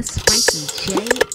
This is Mikey J.